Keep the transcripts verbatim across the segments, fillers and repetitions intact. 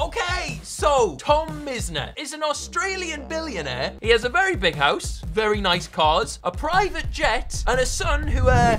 Okay, so Tom Misner is an Australian billionaire. He has a very big house, very nice cars, a private jet, and a son who, uh,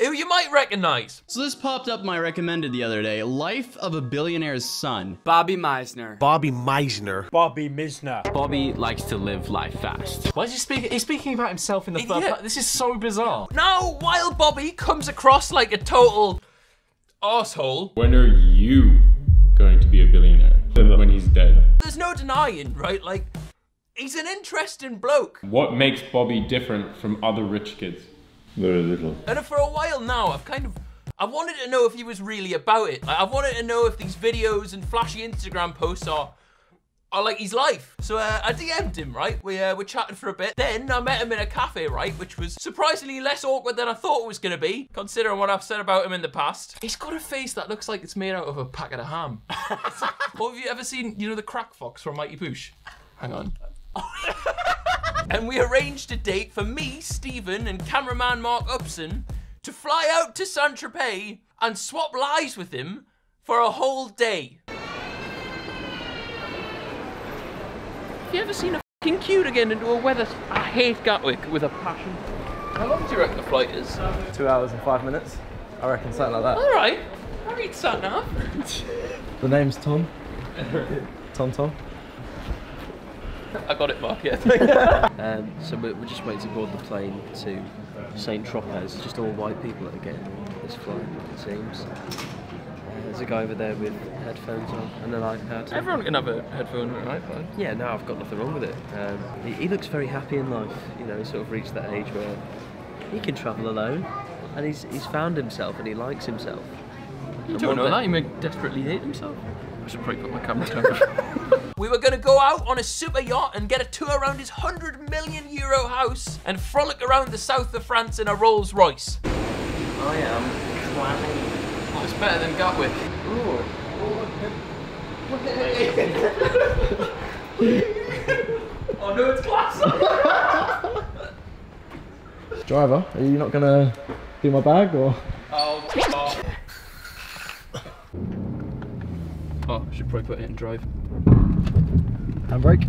who you might recognize. So this popped up my recommended the other day. Life of a Billionaire's Son. Bobby Misner. Bobby Misner. Bobby Misner. Bobby likes to live life fast. Why is he speaking? He's speaking about himself in the third part. This is so bizarre. Now, while Bobby comes across like a total asshole. When are you going to be a billionaire? When he's dead. There's no denying, right? Like, he's an interesting bloke. What makes Bobby different from other rich kids? Very little. And for a while now, I've kind of, I wanted to know if he was really about it. Like, I wanted to know if these videos and flashy Instagram posts are, are like his life. So uh, I D M'd him, right? We uh, were chatting for a bit. Then I met him in a cafe, right? Which was surprisingly less awkward than I thought it was gonna be, considering what I've said about him in the past. He's got a face that looks like it's made out of a packet of ham. Or have you ever seen, you know, the crack fox from Mighty Boosh? Hang on. And we arranged a date for me, Stephen, and cameraman Mark Upson to fly out to Saint-Tropez and swap lives with him for a whole day. Have you ever seen a fucking queue again into a weather... I hate Gatwick with a passion. How long do you reckon the flight is? Two hours and five minutes. I reckon something like that. All right. I read something up. The name's Tom. Tom Tom. I got it, Mark, yeah. um, so we're, we're just waiting to board the plane to Saint-Tropez. Just all white people that are getting this flight, it seems. Uh, there's a guy over there with headphones on and an iPad. Everyone can have a headphone and an iPad. Yeah, no, I've got nothing wrong with it. Um, he, he looks very happy in life, you know, he's sort of reached that age where he can travel alone. And he's, he's found himself and he likes himself. You and don't know that, he may desperately hate himself. I should probably put my camera down. We were gonna go out on a super yacht and get a tour around his one hundred million euro house and frolic around the south of France in a Rolls Royce. I am climbing. Well, it's better than Gatwick. Ooh. Oh no, it's glass. Driver, are you not gonna do my bag or? Oh. Oh. Oh, I should probably put it in drive. Handbrake.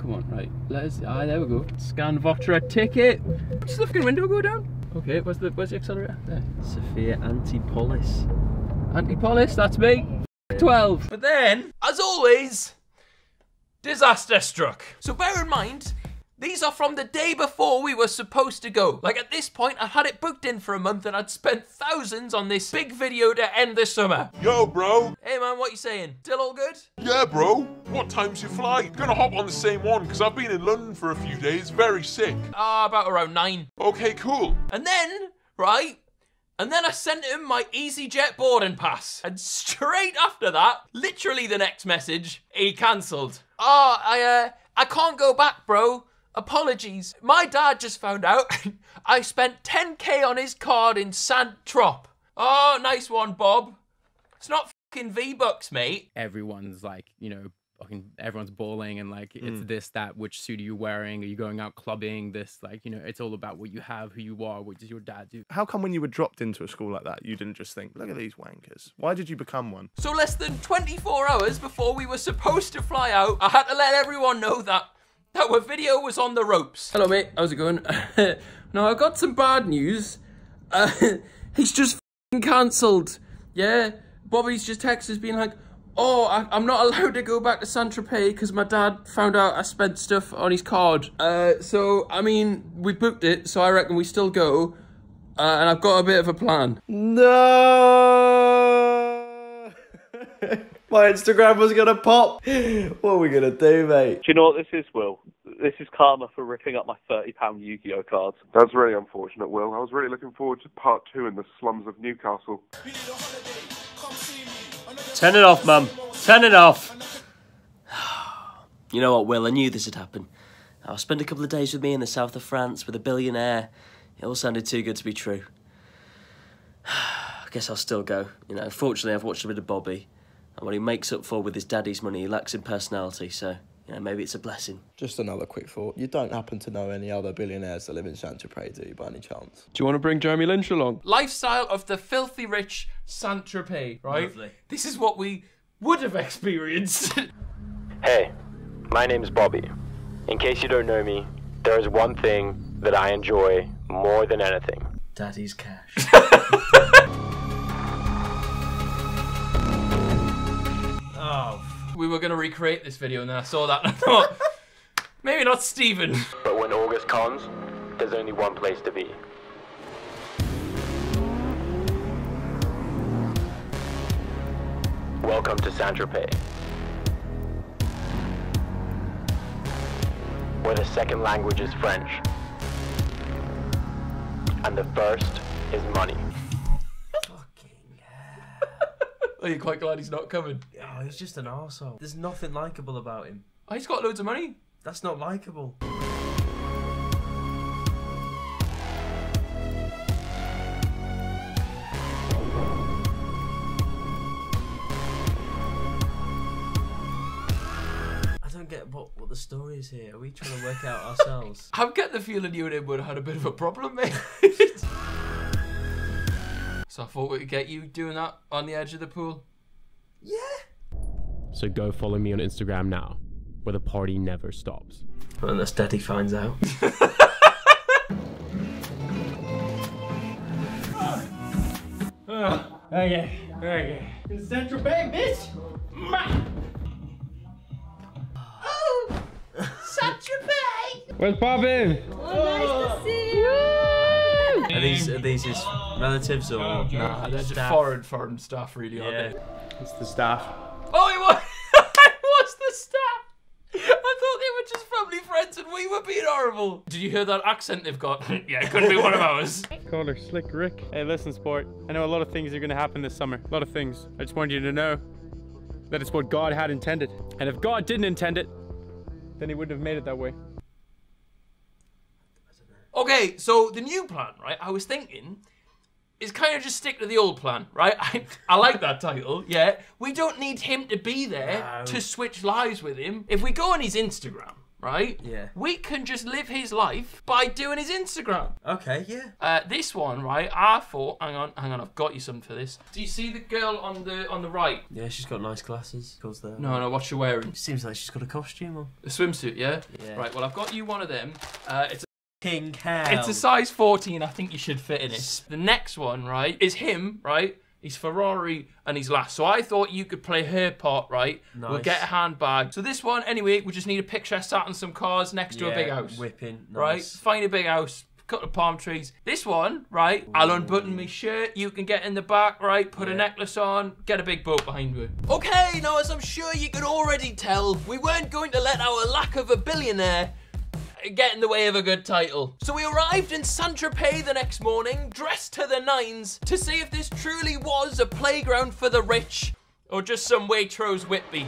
Come on, right. Let us. Ah, there we go. Scan Votra ticket. Does the fucking window go down? Okay. Where's the Where's the accelerator? There. Sophia Antipolis. Antipolis, that's me. Twelve. But then, as always, disaster struck. So bear in mind, these are from the day before we were supposed to go. Like, at this point, I had it booked in for a month and I'd spent thousands on this big video to end the summer. Yo, bro. Hey, man, what you saying? Still all good? Yeah, bro. What time's your flight? Gonna hop on the same one, because I've been in London for a few days, very sick. Ah, uh, about around nine. Okay, cool. And then, right? And then I sent him my EasyJet boarding pass. And straight after that, literally the next message, he cancelled. Ah, oh, I, uh, I can't go back, bro. Apologies. My dad just found out I spent ten K on his card in Saint-Tropez. Oh, nice one, Bob. It's not fucking V-Bucks, mate. Everyone's like, you know, fucking everyone's bawling and like, mm. It's this, that, which suit are you wearing? Are you going out clubbing? This, like, you know, it's all about what you have, who you are, what does your dad do? How come when you were dropped into a school like that, you didn't just think, look at these wankers? Why did you become one? So less than twenty-four hours before we were supposed to fly out, I had to let everyone know that our video was on the ropes. Hello, mate. How's it going? Now, I got some bad news. Uh, he's just f***ing cancelled. Yeah, Bobby's just texted us being like, oh, I I'm not allowed to go back to Saint-Tropez because my dad found out I spent stuff on his card. Uh, so, I mean, we booked it, so I reckon we still go. Uh, and I've got a bit of a plan. No! My Instagram was gonna pop. What are we gonna do, mate? Do you know what this is, Will? This is karma for ripping up my thirty pound Yu-Gi-Oh cards. That's really unfortunate, Will. I was really looking forward to part two in the slums of Newcastle. Turn it off, Mum. Turn it off. You know what, Will? I knew this had happened. I'll spend a couple of days with me in the south of France with a billionaire. It all sounded too good to be true. I guess I'll still go. You know, unfortunately, I've watched a bit of Bobby. And what he makes up for with his daddy's money, he lacks in personality, so, you know, maybe it's a blessing. Just another quick thought. You don't happen to know any other billionaires that live in Saint-Tropez, do you, by any chance? Do you want to bring Jeremy Lynch along? Lifestyle of the filthy rich Saint-Tropez, right? Lovely. This is what we would have experienced. Hey, my name's Bobby. In case you don't know me, there is one thing that I enjoy more than anything. Daddy's cash. Oh, we were going to recreate this video and then I saw that and I thought, maybe not Stephen. But when August comes, there's only one place to be. Welcome to Saint-Tropez, where the second language is French, and the first is money. Fucking hell. Are you quite glad he's not coming? Oh, he's just an arsehole. There's nothing likeable about him. Oh, he's got loads of money. That's not likeable. The story is here. Are we trying to work out ourselves? I'm getting the feeling you and him would have had a bit of a problem, mate. So I thought we could get you doing that on the edge of the pool. Yeah. So go follow me on Instagram now, where the party never stops. Unless Daddy finds out. uh, okay, okay. It's Central Bay, bitch. Ma Where's Bobby? Oh, nice to see you! Woo! Are these, are these his relatives or...? Oh, nah, they're just foreign, foreign staff, really, yeah. Aren't they? It's the staff. Oh, it was, it was the staff! I thought they were just family friends and we were being horrible. Did you hear that accent they've got? Yeah, it could be one of ours. Call her Slick Rick. Hey, listen, sport. I know a lot of things are going to happen this summer. A lot of things. I just wanted you to know that it's what God had intended. And if God didn't intend it, then he wouldn't have made it that way. Okay, so the new plan, right, I was thinking, is kind of just stick to the old plan, right? I, I like that title, yeah. We don't need him to be there no. to switch lives with him. If we go on his Instagram, right, yeah. we can just live his life by doing his Instagram. Okay, yeah. Uh, this one, right, I thought, hang on, hang on, I've got you something for this. Do you see the girl on the on the right? Yeah, she's got nice glasses. Cause no, no, what's she wearing? Seems like she's got a costume on. A swimsuit, yeah? Yeah. Right, well, I've got you one of them. Uh, it's King hell. It's a size fourteen, I think you should fit in it. The next one, right, is him, right? He's Ferrari and he's last. So I thought you could play her part, right? Nice. We'll get a handbag. So this one, anyway, we just need a picture sat on some cars next yeah, to a big house. Whipping, nice. Right? Find a big house, cut the palm trees. This one, right, ooh. I'll unbutton my shirt, you can get in the back, right, put yeah. a necklace on, get a big boat behind her. Okay, now as I'm sure you could already tell, we weren't going to let our lack of a billionaire get in the way of a good title. So we arrived in Saint-Tropez the next morning, dressed to the nines, to see if this truly was a playground for the rich, or just some Waitrose Whitby.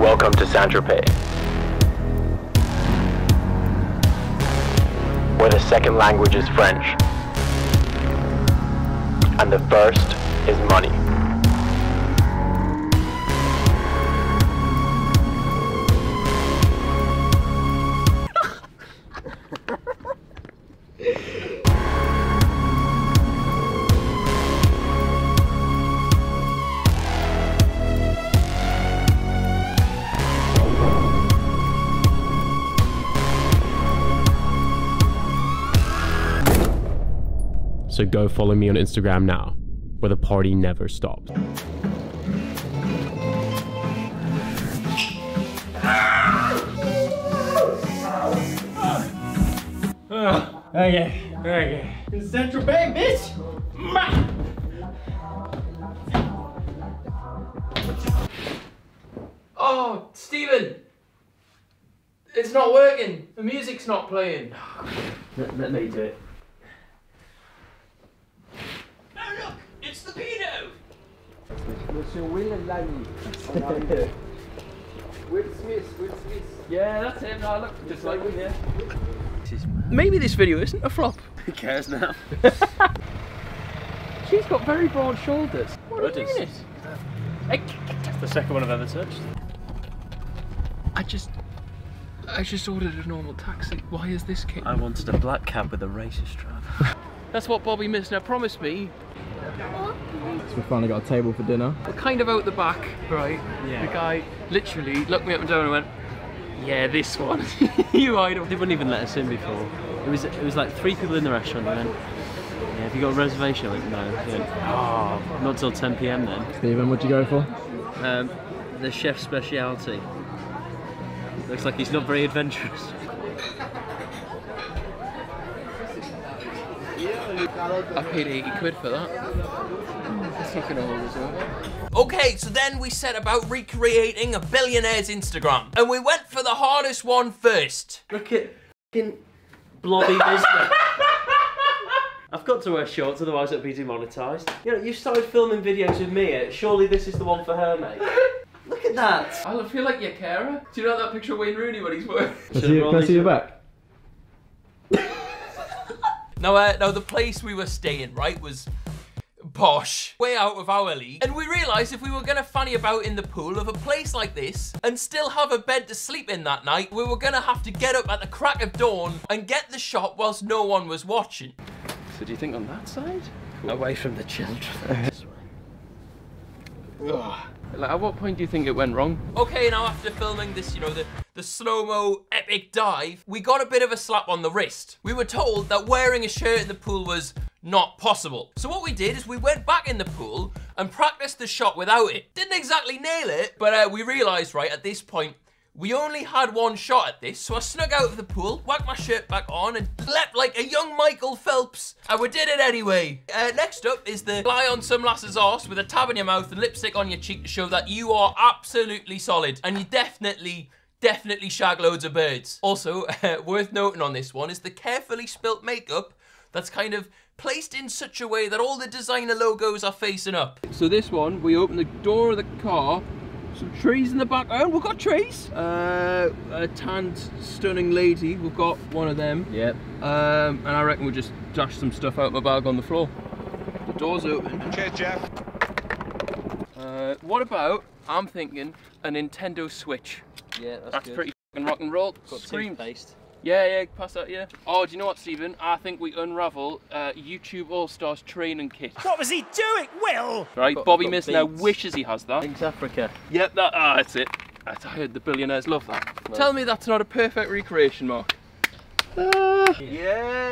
Welcome to Saint-Tropez, where the second language is French, and the first is money. So go follow me on Instagram now, where the party never stops. Uh, okay, okay. It's Central Bay, bitch! Oh, Stephen! It's not working. The music's not playing. Let, let me do it. Monsieur Will and Lanny. Will Smith, Will Smith. Yeah, that's him. I look just, just like Will, yeah. Maybe this video isn't a flop. Who cares now? She's got very broad shoulders. What a unit. That's the second one I've ever touched. I just... I just ordered a normal taxi. Why is this king? I wanted a black cab with a racist driver. That's what Bobby Misner promised me. So we finally got a table for dinner. We're kind of out the back, right? Yeah. The guy literally looked me up and down and went, yeah, this one. You idol. They wouldn't even let us in before. It was it was like three people in the restaurant and then, yeah, have you got a reservation? I went, no. Went, oh, not till ten p m then. Stephen, what'd you go for? Um, the chef's speciality. Looks like he's not very adventurous. I paid eighty quid for that. That's not gonna hold us up. Okay, so then we set about recreating a billionaire's Instagram. And we went for the hardest one first. Look at fucking Blobby Misner. I've got to wear shorts, otherwise it'll be demonetised. You know, you started filming videos with me, surely this is the one for her, mate. Look at that. I feel like your carer. Do you know that picture of Wayne Rooney when he's working? Can I see your back? Now, uh, now, the place we were staying, right, was posh, way out of our league. And we realised if we were going to fanny about in the pool of a place like this and still have a bed to sleep in that night, we were going to have to get up at the crack of dawn and get the shot whilst no one was watching. So do you think on that side? Cool. Away from the children. Like, at what point do you think it went wrong? Okay, now after filming this, you know, the, the slow-mo epic dive, we got a bit of a slap on the wrist. We were told that wearing a shirt in the pool was not possible. So what we did is we went back in the pool and practiced the shot without it. Didn't exactly nail it, but uh, we realized, right, at this point, we only had one shot at this, so I snuck out of the pool, whacked my shirt back on, and leapt like a young Michael Phelps, and we did it anyway. Uh, next up is the lie on some lass's arse with a tab in your mouth and lipstick on your cheek to show that you are absolutely solid, and you definitely, definitely shag loads of birds. Also, uh, worth noting on this one is the carefully spilt makeup that's kind of placed in such a way that all the designer logos are facing up. So this one, we open the door of the car, some trees in the background. We've got trees. Uh, a tanned, stunning lady. We've got one of them. Yep. Um, and I reckon we'll just dash some stuff out of my bag on the floor. The door's open. Cheers, Jeff. Uh, what about, I'm thinking, a Nintendo Switch? Yeah, that's, that's good. Pretty f***ing rock and roll. Got toothpaste. Yeah, yeah, pass that, yeah. Oh, do you know what, Stephen? I think we unravel uh, YouTube All-Stars training kit. What was he doing, Will? Right, got, Bobby Misner wishes he has that. Thanks, Africa. Yep, that, ah, that's it. That's, I heard the billionaires love that. Right. Tell me that's not a perfect recreation, Mark. Ah. Yeah.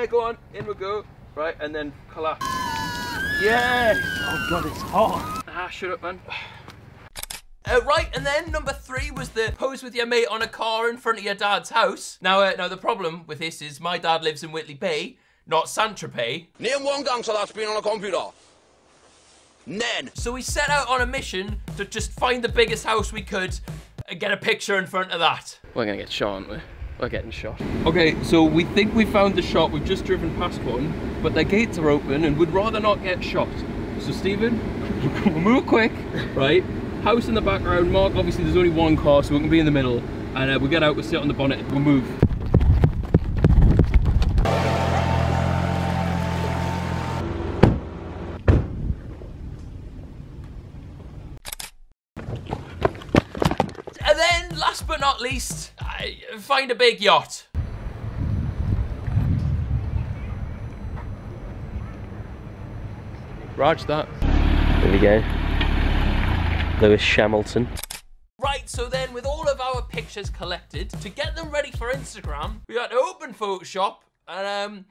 yeah, go on, in we go. Right, and then collapse. Yes! Oh, God, it's hot. Ah, shut up, man. Uh, right, and then number three was the pose with your mate on a car in front of your dad's house. Now, uh, now the problem with this is my dad lives in Whitley Bay, not Saint-Tropez. Name one gangster that's been on a computer. None. So we set out on a mission to just find the biggest house we could and get a picture in front of that. We're gonna get shot, aren't we? We're getting shot. Okay, so we think we found the shot. We've just driven past one, but their gates are open and we'd rather not get shot. So Stephen, we'll move quick, right? House in the background, Mark, obviously there's only one car, so we can be in the middle. And uh, we get out, we sit on the bonnet, we move. And then, last but not least, I find a big yacht. Raj that. There we go. Lewis Hamilton. Right, so then with all of our pictures collected, to get them ready for Instagram, we had to open Photoshop and, um,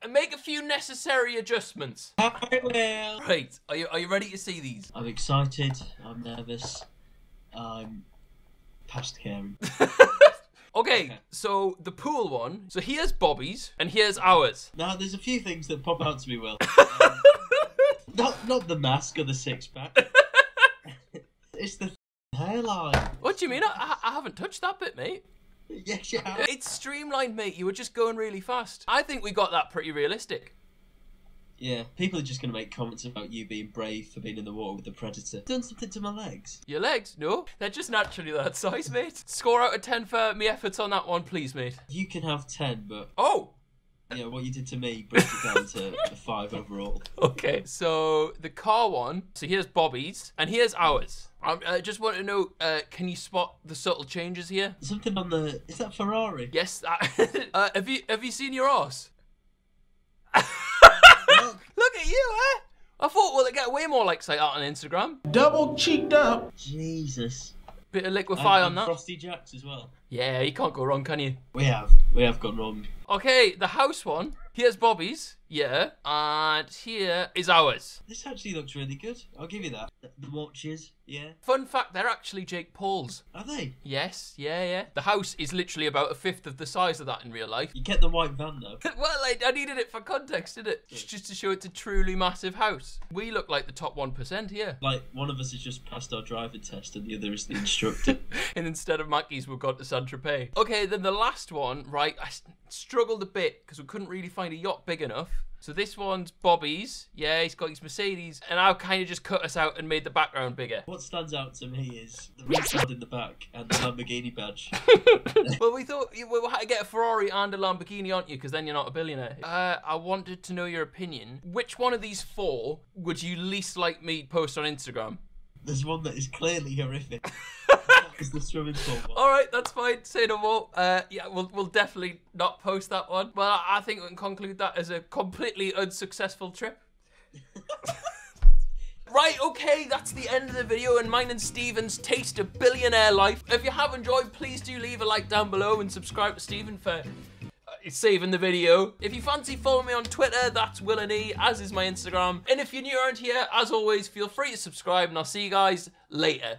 and make a few necessary adjustments. I will. Right, are you, are you ready to see these? I'm excited, I'm nervous, I'm past caring. Okay, so the pool one, so here's Bobby's and here's ours. Now, there's a few things that pop out to me, Will. Um, not, not the mask or the six-pack. It's the hairline. What do you mean? I, I haven't touched that bit, mate. Yes, you have. It's streamlined, mate. You were just going really fast. I think we got that pretty realistic. Yeah, people are just going to make comments about you being brave for being in the water with the predator. Done something to my legs. Your legs? No, they're just naturally that size, mate. Score out of ten for me efforts on that one, please, mate. You can have ten, but... Oh! Yeah, what you did to me brings it down to a five overall. Okay, so the car one, so here's Bobby's and here's ours. I uh, just want to know, uh, can you spot the subtle changes here? Something on the, is that Ferrari? Yes. That, uh, have you have you seen your arse? at you, eh? I thought, well, it get way more likes like that on Instagram. Double cheeked up. Jesus. Bit of liquefy and, and on that. Frosty Jacks as well. Yeah, you can't go wrong, can you? We have. We have gone wrong. Okay, the house one. Here's Bobby's. Yeah. And here is ours. This actually looks really good. I'll give you that. The watches. Yeah. Fun fact, they're actually Jake Paul's. Are they? Yes. Yeah, yeah. The house is literally about a fifth of the size of that in real life. You kept the white van, though. Well, I, I needed it for context, didn't it? Good. Just to show it's a truly massive house. We look like the top one percent here. Like, one of us has just passed our driving test and the other is the instructor. And instead of Mackie's, we've gone to Saint-Tropez. Okay, then the last one, right, I struggled a bit because we couldn't really find a yacht big enough. So this one's Bobby's. Yeah, he's got his Mercedes. And I kind of just cut us out and made the background bigger. What stands out to me is the retard in the back and the Lamborghini badge. Well, we thought we had to get a Ferrari and a Lamborghini, aren't you? Because then you're not a billionaire. Uh, I wanted to know your opinion. Which one of these four would you least like me post on Instagram? There's one that is clearly horrific. The swimming pool one. All right, that's fine. Say no more. Uh, yeah, we'll we'll definitely not post that one. Well, I think we can conclude that as a completely unsuccessful trip. Right, okay, that's the end of the video and mine and Stephen's taste of billionaire life. If you have enjoyed, please do leave a like down below and subscribe to Stephen for saving the video. If you fancy following me on Twitter, that's Will and E, as is my Instagram. And if you're new around here, as always, feel free to subscribe and I'll see you guys later.